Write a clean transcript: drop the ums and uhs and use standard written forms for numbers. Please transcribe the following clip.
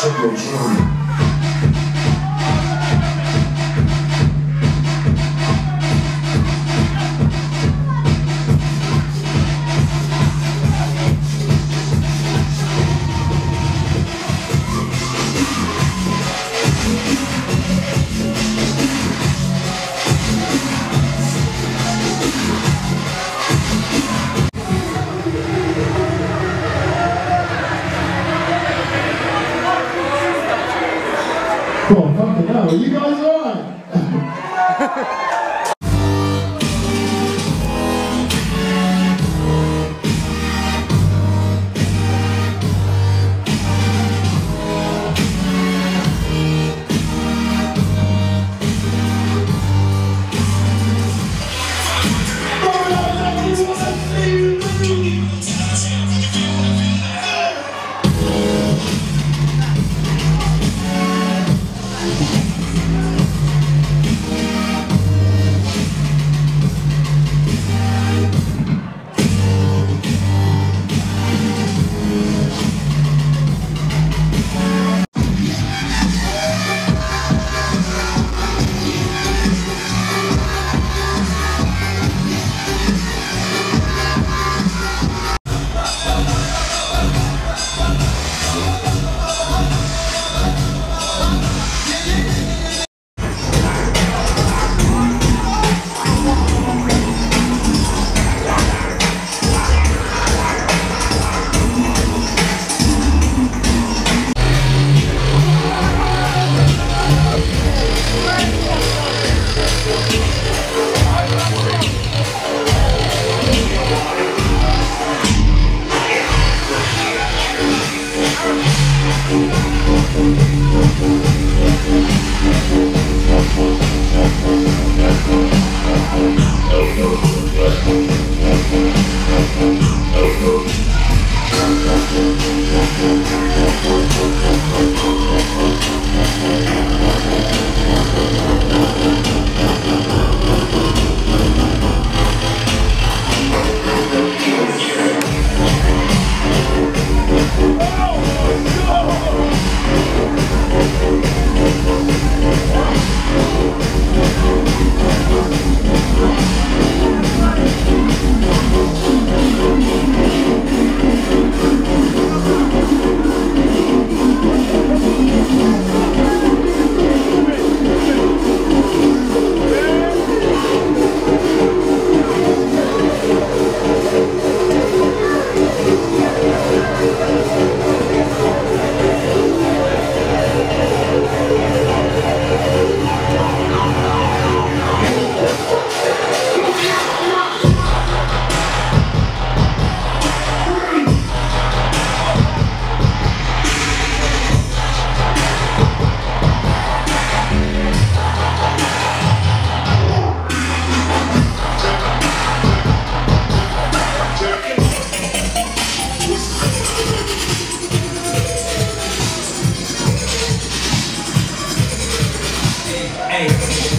Check oh, fucking hell, are you guys alright? hey.